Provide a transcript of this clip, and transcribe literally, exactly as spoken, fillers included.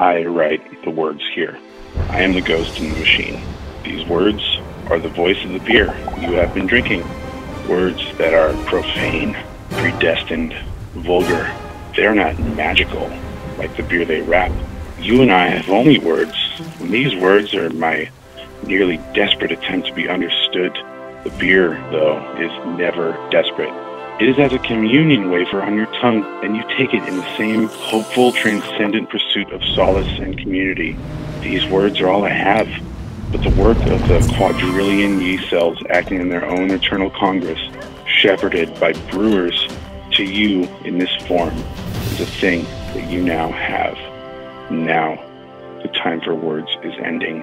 I write the words here. I am the ghost in the machine. These words are the voice of the beer you have been drinking. Words that are profane, predestined, vulgar. They're not magical like the beer they wrap. You and I have only words, and these words are my nearly desperate attempt to be understood. The beer, though, is never desperate. It is as a communion wafer on your tongue, and you take it in the same hopeful, transcendent pursuit of solace and community. These words are all I have, but the work of the quadrillion yeast cells acting in their own eternal congress, shepherded by brewers to you in this form, is a thing that you now have. Now, the time for words is ending.